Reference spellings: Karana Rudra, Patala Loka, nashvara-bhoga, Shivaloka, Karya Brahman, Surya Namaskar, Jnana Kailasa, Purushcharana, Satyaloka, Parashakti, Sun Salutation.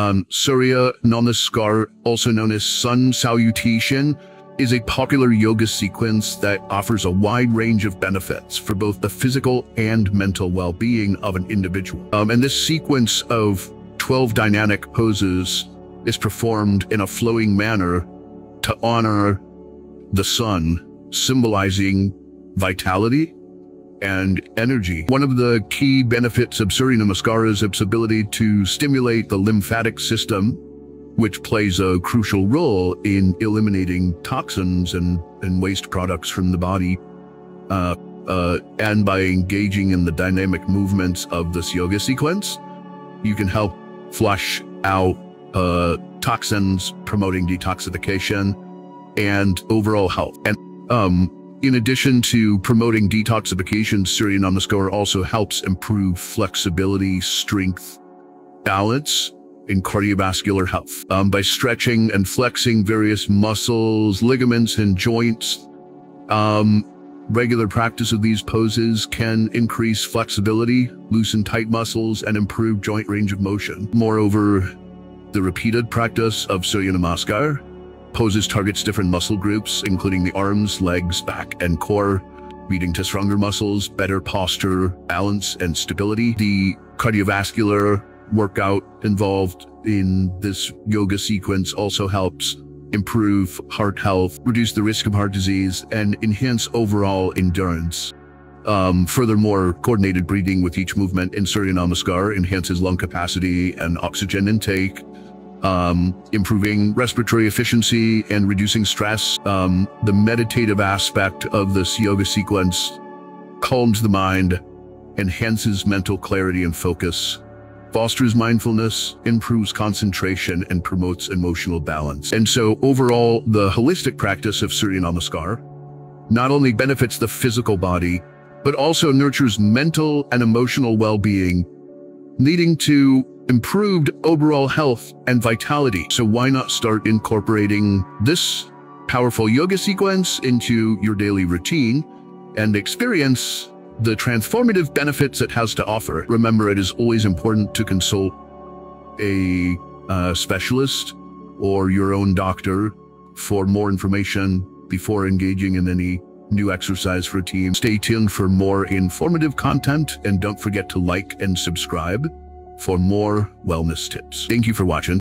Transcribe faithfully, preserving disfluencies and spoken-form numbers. Um, Surya Namaskar, also known as sun salutation, is a popular yoga sequence that offers a wide range of benefits for both the physical and mental well-being of an individual. Um, and this sequence of twelve dynamic poses is performed in a flowing manner to honor the sun, symbolizing vitality and energy. One of the key benefits of Surya Namaskar is its ability to stimulate the lymphatic system, which plays a crucial role in eliminating toxins and, and waste products from the body. Uh, uh, and by engaging in the dynamic movements of this yoga sequence, you can help flush out uh, toxins, promoting detoxification and overall health. And um, in addition to promoting detoxification, Surya Namaskar also helps improve flexibility, strength, balance, and cardiovascular health. Um, by stretching and flexing various muscles, ligaments, and joints, um, regular practice of these poses can increase flexibility, loosen tight muscles, and improve joint range of motion. Moreover, the repeated practice of Surya Namaskar poses targets different muscle groups, including the arms, legs, back, and core, leading to stronger muscles, better posture, balance, and stability. The cardiovascular workout involved in this yoga sequence also helps improve heart health, reduce the risk of heart disease, and enhance overall endurance. Um, furthermore, coordinated breathing with each movement in Surya Namaskar enhances lung capacity and oxygen intake, Um, improving respiratory efficiency and reducing stress. Um, the meditative aspect of this yoga sequence calms the mind, enhances mental clarity and focus, fosters mindfulness, improves concentration, and promotes emotional balance. And so overall, the holistic practice of Surya Namaskar not only benefits the physical body, but also nurtures mental and emotional well-being, leading to improved overall health and vitality. So why not start incorporating this powerful yoga sequence into your daily routine and experience the transformative benefits it has to offer? Remember, it is always important to consult a uh, specialist or your own doctor for more information before engaging in any new exercise routine. Stay tuned for more informative content, and don't forget to like and subscribe for more wellness tips. Thank you for watching.